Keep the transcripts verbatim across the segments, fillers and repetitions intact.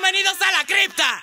¡Bienvenidos a la cripta!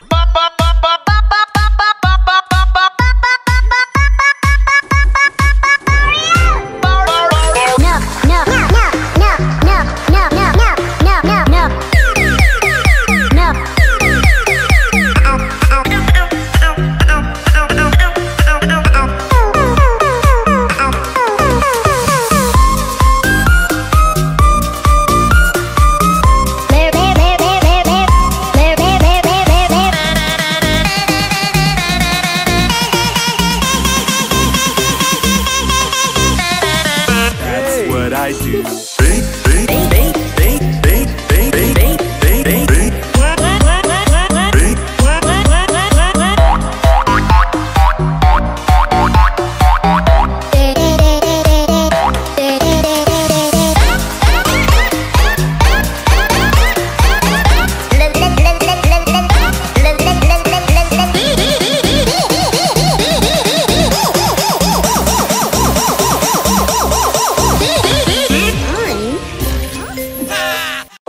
I do.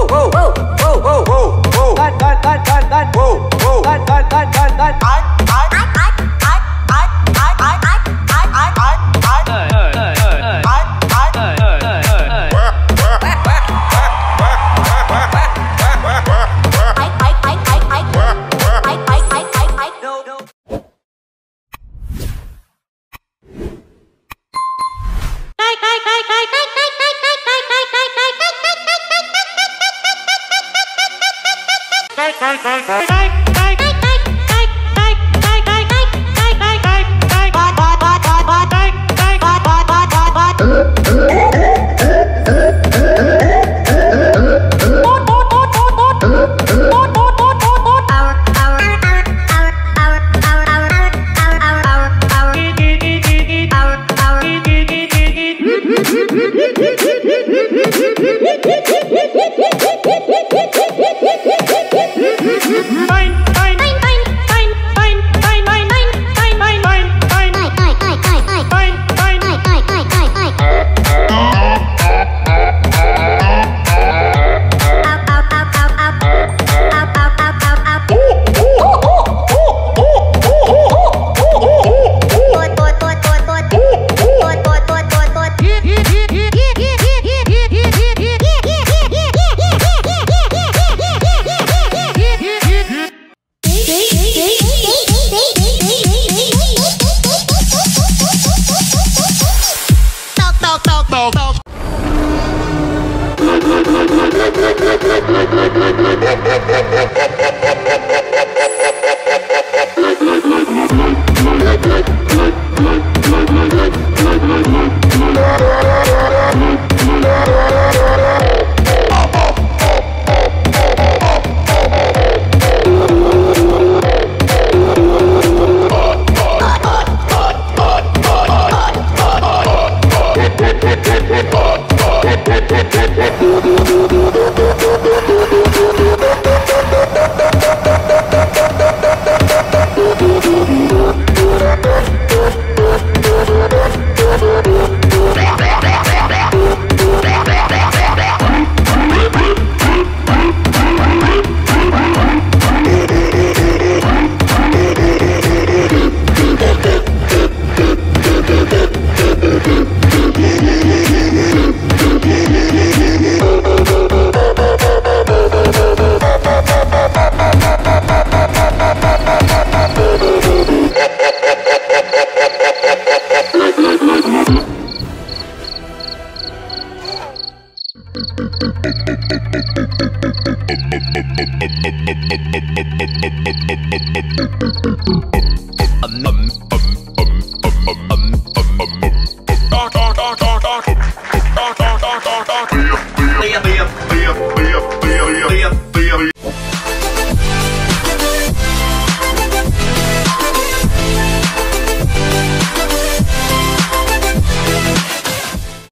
whoa, whoa, whoa, whoa, Bye, bye, bye, bye, bye.